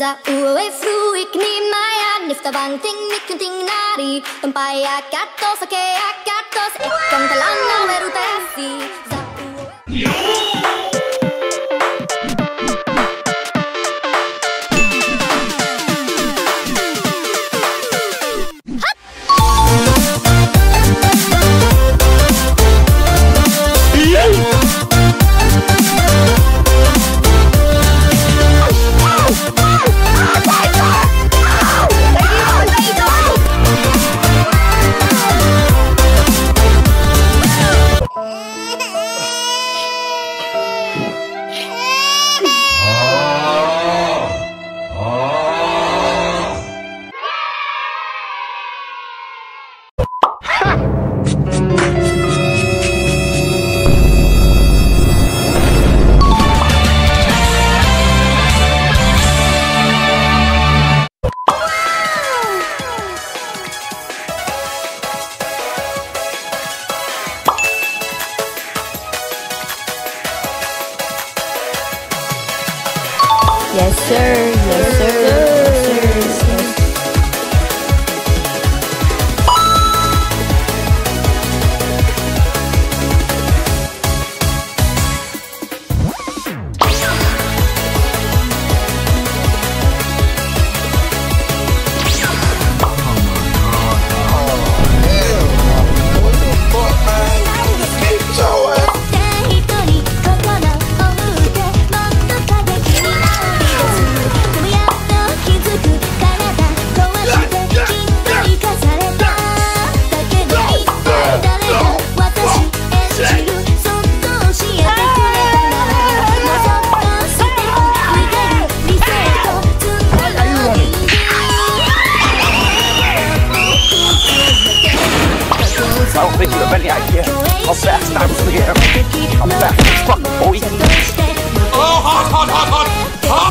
Dạo ấy fruik ni mayan niftaban ting nari tempai akatos ake akatos ekang talang na merutasi. Yes, sir. Yes, sir. Yes, sir. Yes, sir. I don't think you've been here. How fast I was here. How fast as fuck, boy. Oh, hot, hot, hot, hot, hot.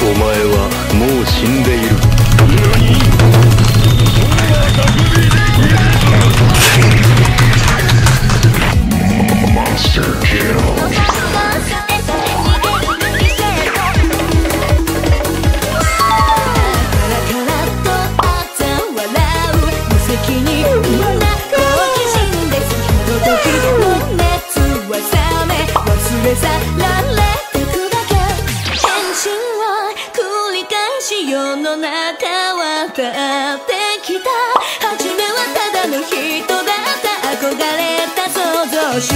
お前はもう死んでいる。世の中は変わってきた。初めはただの人だった憧れた創造主。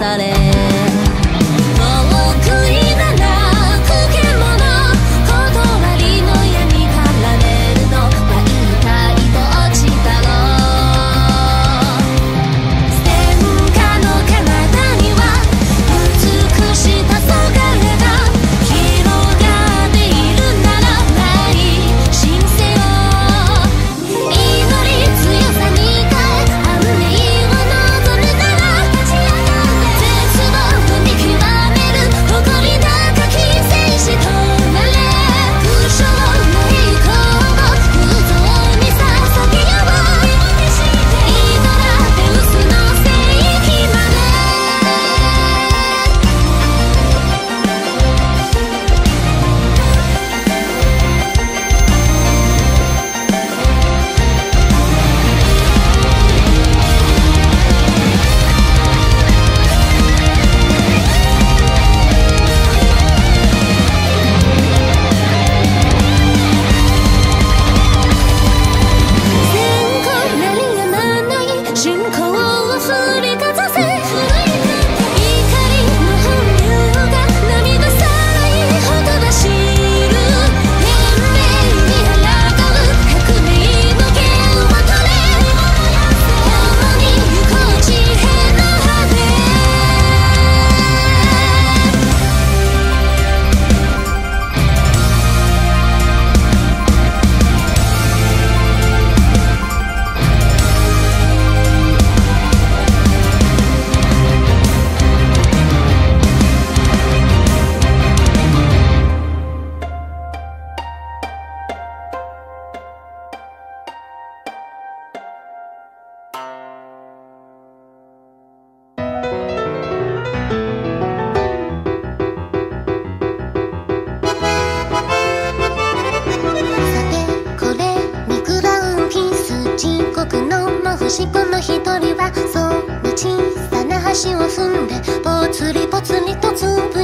され」「遠くにならく獣断りの闇から寝るのは一体どっちだろう」「戦火の彼方には美しさとがれが広がっているならない神聖を」「祈り強さに」一人はそんな小さな橋を踏んでぽつりぽつりとつぶ